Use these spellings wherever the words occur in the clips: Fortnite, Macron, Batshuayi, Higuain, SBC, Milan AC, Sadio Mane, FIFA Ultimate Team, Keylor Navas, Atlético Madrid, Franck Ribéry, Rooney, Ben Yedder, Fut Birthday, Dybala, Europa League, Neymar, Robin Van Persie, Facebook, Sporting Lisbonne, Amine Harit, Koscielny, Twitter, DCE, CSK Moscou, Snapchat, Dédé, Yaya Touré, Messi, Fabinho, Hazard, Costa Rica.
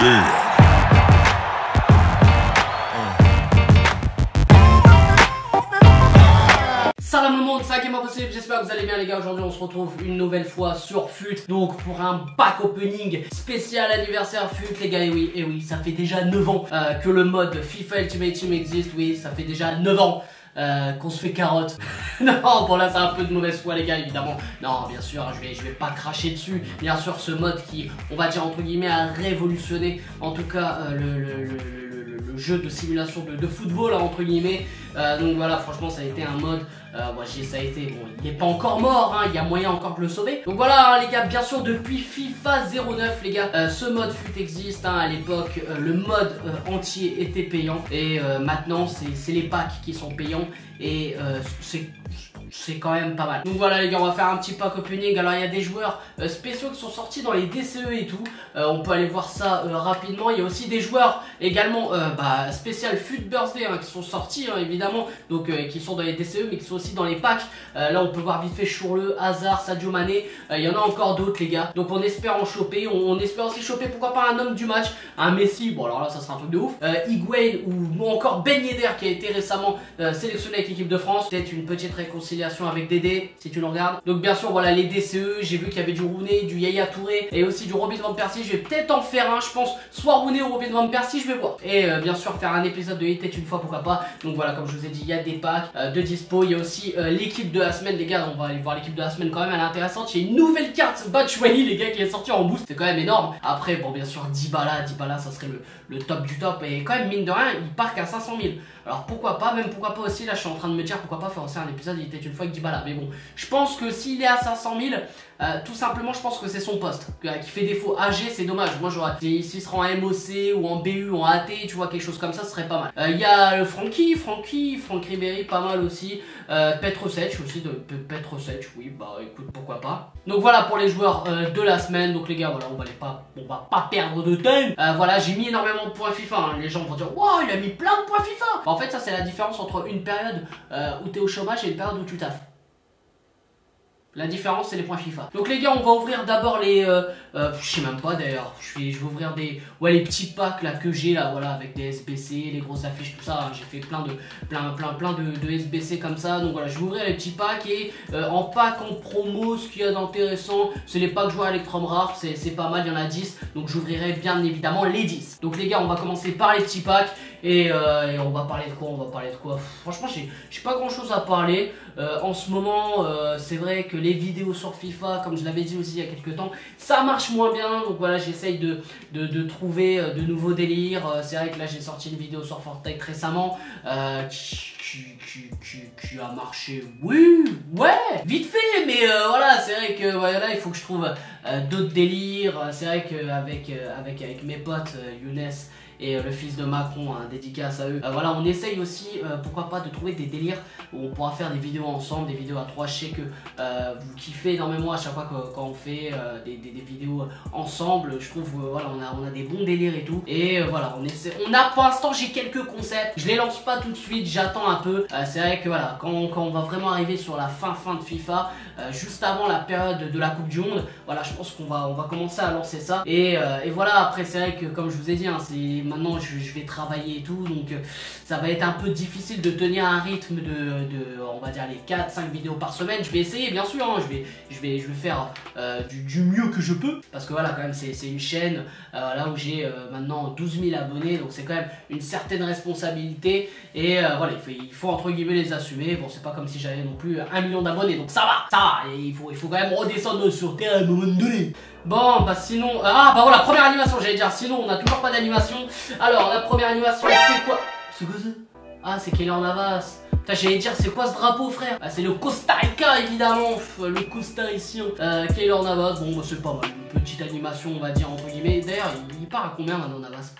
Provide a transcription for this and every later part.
Yeah. Salam le monde, c'est Hakim Pas Possible, j'espère que vous allez bien les gars. Aujourd'hui on se retrouve une nouvelle fois sur Fut, donc pour un pack opening spécial anniversaire Fut les gars. Et oui, ça fait déjà 9 ans que le mode FIFA Ultimate Team existe. Oui, ça fait déjà 9 ans qu'on se fait carotte. Non, bon là c'est un peu de mauvaise foi les gars, évidemment. Non, bien sûr, je vais pas cracher dessus. Bien sûr, ce mode qui, on va dire entre guillemets, a révolutionné en tout cas le jeu de simulation de football là, entre guillemets. Donc voilà, franchement ça a été un mode, ça a été, bon, il n'est pas encore mort, hein, il y a moyen encore de le sauver. Donc voilà hein, les gars, bien sûr depuis FIFA 09 les gars, ce mode fut existe hein, à l'époque, le mode entier était payant. Et maintenant c'est les packs qui sont payants. Et c'est quand même pas mal. Donc voilà les gars, on va faire un petit pack opening. Alors il y a des joueurs spéciaux qui sont sortis dans les DCE et tout, on peut aller voir ça rapidement. Il y a aussi des joueurs également spécial Fut Birthday hein, qui sont sortis hein, évidemment. Donc qui sont dans les DCE mais qui sont aussi dans les packs. Là on peut voir vite fait Chourleux, Hazard, Sadio Mane. Il y en a encore d'autres les gars. Donc on espère en choper, on espère aussi choper pourquoi pas un homme du match, un Messi. Bon alors là ça sera un truc de ouf, Higuain ou encore Ben Yedder qui a été récemment sélectionné avec l'équipe de France. Peut-être une petite réconciliation avec Dédé si tu le regardes. Donc bien sûr voilà les DCE, j'ai vu qu'il y avait du Rooney, du Yaya Touré et aussi du Robin Van Persie. Je vais peut-être en faire un, je pense, soit Rooney ou Robin Van Persie, je vais voir. Et bien sûr faire un épisode de Hit une fois, pourquoi pas. Donc voilà, comme je vous ai dit, il y a des packs de dispo. Il y a aussi l'équipe de la semaine les gars, on va aller voir l'équipe de la semaine quand même, elle est intéressante. Il y a une nouvelle carte Batshuayi les gars qui est sortie en boost, c'est quand même énorme. Après bon bien sûr Dybala ça serait le top du top. Et quand même mine de rien il part qu'à 500 000. Alors pourquoi pas, même pourquoi pas aussi, là je suis en train de me dire pourquoi pas faire aussi un épisode Hit une fois avec Dybala. Mais bon, je pense que s'il est à 500 000, tout simplement je pense que c'est son poste qui fait défaut. AG c'est dommage, moi j'aurais, s'il sera en MOC ou en BU, en AT, tu vois, quelque chose comme ça, ce serait pas mal. Il y a le Franck Ribéry, pas mal aussi, Petrosec aussi, oui bah écoute pourquoi pas. Donc voilà pour les joueurs de la semaine. Donc les gars voilà, on va pas perdre de temps. Voilà, j'ai mis énormément de points FIFA hein. Les gens vont dire waouh il a mis plein de points FIFA. En fait ça c'est la différence entre une période où t'es au chômage et une période où tu taffes. La différence c'est les points FIFA. Donc les gars on va ouvrir d'abord les je sais même pas d'ailleurs, je vais ouvrir des, ouais, les petits packs là que j'ai là, voilà, avec des SBC, les grosses affiches tout ça hein. J'ai fait plein de SBC comme ça. Donc voilà je vais ouvrir les petits packs. Et en pack en promo ce qu'il y a d'intéressant c'est les packs joueurs Electrum rares, c'est pas mal, il y en a 10. Donc j'ouvrirai bien évidemment les 10. Donc les gars on va commencer par les petits packs. Et on va parler de quoi? Franchement j'ai pas grand chose à parler en ce moment. C'est vrai que les vidéos sur FIFA, comme je l'avais dit aussi il y a quelques temps, ça marche moins bien. Donc voilà j'essaye de trouver de nouveaux délires. C'est vrai que là j'ai sorti une vidéo sur Fortnite récemment qui a marché, oui, ouais, vite fait. Mais voilà c'est vrai que voilà, il faut que je trouve d'autres délires. C'est vrai qu'avec avec mes potes Younes et le fils de Macron, hein, dédicace à eux. Voilà, on essaye aussi, pourquoi pas, de trouver des délires où on pourra faire des vidéos ensemble, des vidéos à 3. Je sais que vous kiffez énormément à chaque fois quand on fait des vidéos ensemble. Je trouve, voilà, on a des bons délires et tout. Et voilà, on essaie. On a, pour l'instant, j'ai quelques concepts. Je les lance pas tout de suite, j'attends un peu. C'est vrai que voilà, quand on va vraiment arriver sur la fin de FIFA, juste avant la période de la Coupe du Monde, voilà, je pense qu'on va commencer à lancer ça. Et voilà, après, c'est vrai que, comme je vous ai dit, hein, c'est... Maintenant je vais travailler et tout, donc ça va être un peu difficile de tenir un rythme de on va dire les 4-5 vidéos par semaine. Je vais essayer bien sûr, hein, je vais faire du mieux que je peux. Parce que voilà quand même c'est une chaîne là où j'ai maintenant 12 000 abonnés. Donc c'est quand même une certaine responsabilité. Et voilà il faut entre guillemets les assumer. Bon c'est pas comme si j'avais non plus 1 million d'abonnés. Donc ça va, et il faut quand même redescendre sur terre à un moment donné. Bon bah sinon, voilà première animation j'allais dire, sinon on n'a toujours pas d'animation. Alors la première animation c'est quoi? C'est quoi ça? Ah c'est Keylor Navas. Putain j'allais dire c'est quoi ce drapeau frère? Ah c'est le Costa Rica évidemment, le costaricien Keylor Navas. Bon bah, c'est pas mal, une petite animation on va dire entre guillemets. D'ailleurs il part à combien maintenant Navas?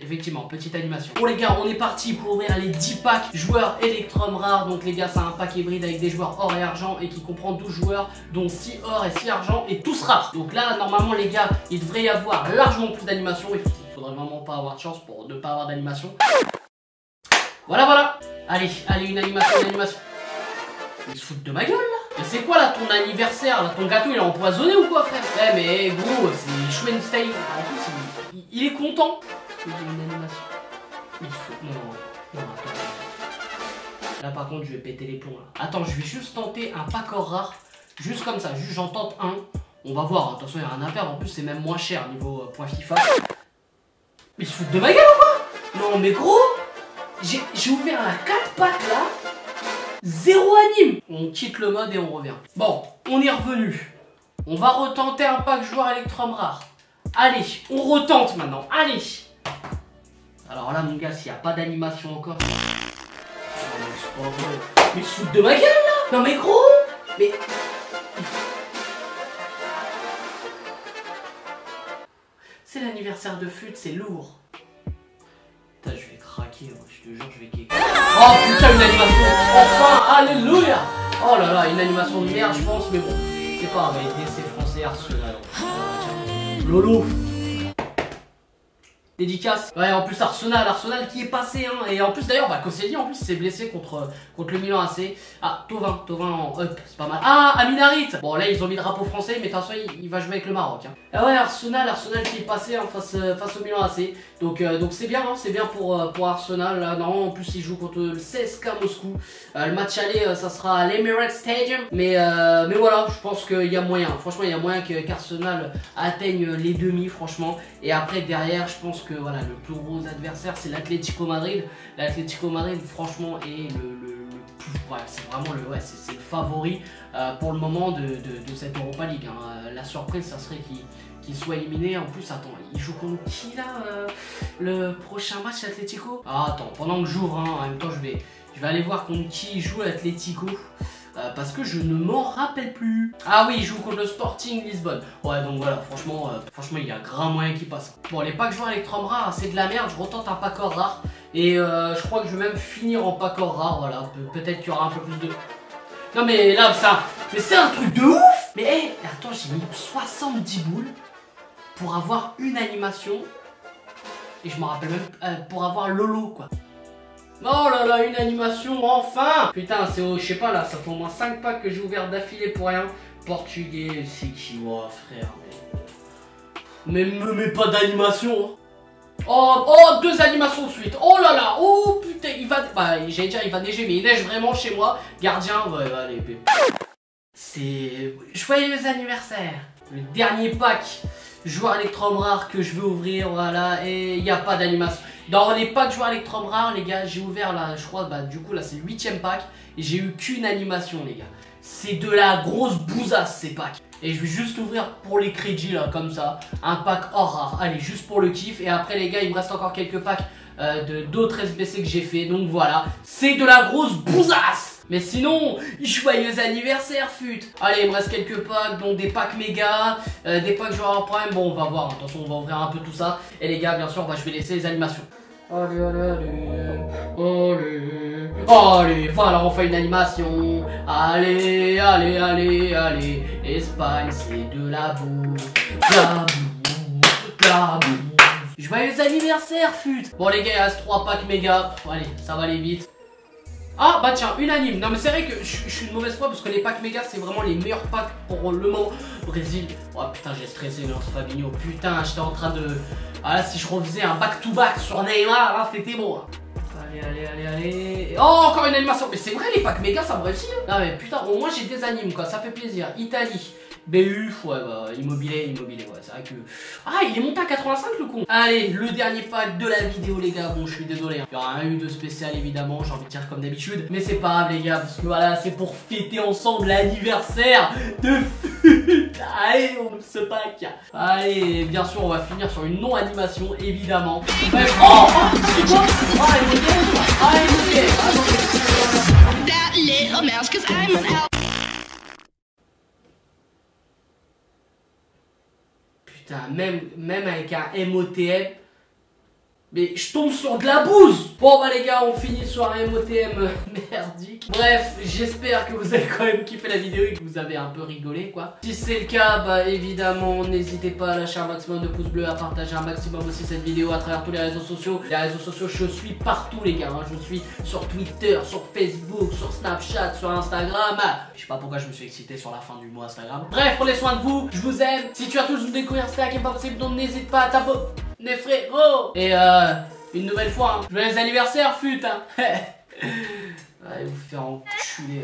Effectivement, petite animation. Bon les gars, on est parti pour ouvrir les 10 packs joueurs Electrum rares. Donc les gars, c'est un pack hybride avec des joueurs or et argent et qui comprend 12 joueurs, dont 6 or et 6 argent et tous rares. Donc là, normalement les gars, il devrait y avoir largement plus d'animation. Il faudrait vraiment pas avoir de chance pour ne pas avoir d'animation. Voilà. Allez, une animation. Ils se foutent de ma gueule là. Mais c'est quoi là ton anniversaire là? Ton gâteau il est empoisonné ou quoi frère? Ouais mais gros, c'est Schwenstein. Il est content. Il y a une animation. Il faut... Non, attends. Là par contre je vais péter les plombs là. Attends, je vais juste tenter un pack or rare. Juste comme ça, juste j'en tente un. On va voir, de toute façon il n'y a rien à perdre. En plus c'est même moins cher niveau point FIFA. Mais ils se foutent de ma gueule ou quoi? Non mais gros, j'ai ouvert la 4 packs là. Zéro anime. On quitte le mode et on revient. Bon, on est revenu. On va retenter un pack joueur Electrum rare. Allez, on retente maintenant. Allez. Alors là mon gars, s'il n'y a pas d'animation encore. Oh, mais ils se foutent de ma gueule là. Non mais gros. Mais... c'est l'anniversaire de Fut, c'est lourd. Putain, je vais craquer, moi. Je te jure, je vais kéker. Oh putain, une animation. Enfin, alléluia. Oh là là, une animation de merde, je pense, mais bon. C'est pas grave, DC français Arsenal. Lolo. Dédicace. Ouais, en plus Arsenal qui est passé hein. Et en plus d'ailleurs bah Koscielny en plus s'est blessé contre le Milan AC. Ah Tauvin en up, c'est pas mal. Ah Amine Harit. Bon là ils ont mis drapeau français mais de toute façon il va jouer avec le Maroc hein. Ah ouais Arsenal qui est passé hein, face au Milan AC. Donc c'est bien hein, c'est bien pour Arsenal là. Normalement en plus ils jouent contre le CSK Moscou. Le match aller ça sera à l'Emirates Stadium. Mais voilà je pense qu'il y a moyen. Franchement il y a moyen qu'Arsenal atteigne les demi franchement. Et après derrière je pense que voilà le plus gros adversaire c'est l'Atlético Madrid. L'Atlético Madrid franchement est ouais, c'est vraiment c'est le favori pour le moment de cette Europa League hein. La surprise ça serait qu'il soit éliminé. En plus attends il joue contre qui là le prochain match Atlético. Ah attends pendant que j'ouvre hein, en même temps je vais aller voir contre qui joue l'Atlético. Parce que je ne m'en rappelle plus. Ah oui, il joue contre le Sporting Lisbonne. Ouais, donc voilà, franchement, il y a grand moyen qui passe. Bon, les packs joueurs Electrum rare, c'est de la merde. Je retente un pack or rare. Et je crois que je vais même finir en pack or rare. Voilà, peut-être qu'il y aura un peu plus de... Non mais là, ça... Mais c'est un truc de ouf. Mais hey, attends, j'ai mis 70 boules pour avoir une animation. Et je me rappelle même pour avoir Lolo, quoi. Oh là là, une animation, enfin! Putain, c'est au, je sais pas là, ça fait au moins 5 packs que j'ai ouvert d'affilée pour rien. Portugais, c'est qui? Oh frère, mais me mets pas d'animation! Oh, deux animations de suite! Oh là là, oh putain, il va. Bah, j'allais dire, il va neiger, mais il neige vraiment chez moi. Gardien, ouais, allez, c'est. Joyeux anniversaire! Le dernier pack joueur Electrum rare que je veux ouvrir, voilà, et il n'y a pas d'animation. Dans les packs joueurs Electrum rare, les gars, j'ai ouvert là, je crois, bah du coup là c'est le 8ème pack, et j'ai eu qu'une animation, les gars. C'est de la grosse bousasse ces packs. Et je vais juste ouvrir pour les crédits là, comme ça, un pack hors rare. Allez, juste pour le kiff, et après les gars, il me reste encore quelques packs d'autres SBC que j'ai fait, donc voilà. C'est de la grosse bousasse. Mais sinon, joyeux anniversaire Fut. Allez, il me reste quelques packs, donc des packs méga, des packs joueurs prime. Bon, on va voir, attention, on va ouvrir un peu tout ça. Et les gars, bien sûr, bah, je vais laisser les animations. Allez, allez, voilà, on fait une animation. Allez, Espagne, c'est de la boue, la boue. Joyeux anniversaire Fut. Bon les gars, il reste 3 packs méga, allez, ça va aller vite. Ah bah tiens, unanime. Non mais c'est vrai que je suis une mauvaise foi parce que les packs méga c'est vraiment les meilleurs packs pour le moment. Brésil. Oh putain j'ai stressé, lance Fabinho. Putain j'étais en train de... Ah là si je refaisais un back-to-back sur Neymar, là c'était bon. Allez. Oh encore une animation. Mais c'est vrai les packs méga ça me réussit. Non mais putain au moins j'ai des animes quoi, ça fait plaisir. Italie. BU, ouais bah immobilier, ouais c'est vrai que... Ah il est monté à 85 le con. Allez le dernier pack de la vidéo les gars, bon je suis désolé hein. Il y aura un de spécial évidemment, j'ai envie de dire comme d'habitude. Mais c'est pas grave les gars, parce que voilà c'est pour fêter ensemble l'anniversaire de Fut. Allez on se pack. Allez bien sûr on va finir sur une non-animation évidemment. Oh c'est quoi? Oh il est bien. Putain, même avec un MOTM, mais je tombe sur de la bouse. Bon bah les gars, on finit sur un MOTM merdique. Bref, j'espère que vous avez quand même kiffé la vidéo et que vous avez un peu rigolé quoi. Si c'est le cas, bah évidemment, n'hésitez pas à lâcher un maximum de pouces bleus, à partager un maximum aussi cette vidéo à travers tous les réseaux sociaux. Les réseaux sociaux, je suis partout les gars, hein. Je suis sur Twitter, sur Facebook, sur Snapchat, sur Instagram. Je sais pas pourquoi je me suis excité sur la fin du mot Instagram. Bref, prenez soin de vous, je vous aime. Si tu as toujours découvert, c'est Hakim Pas Possible, donc n'hésite pas à t'abonner. les frérots. Et une nouvelle fois, hein. Joyeux anniversaire, Fut, hein. Allez vous faire enculer.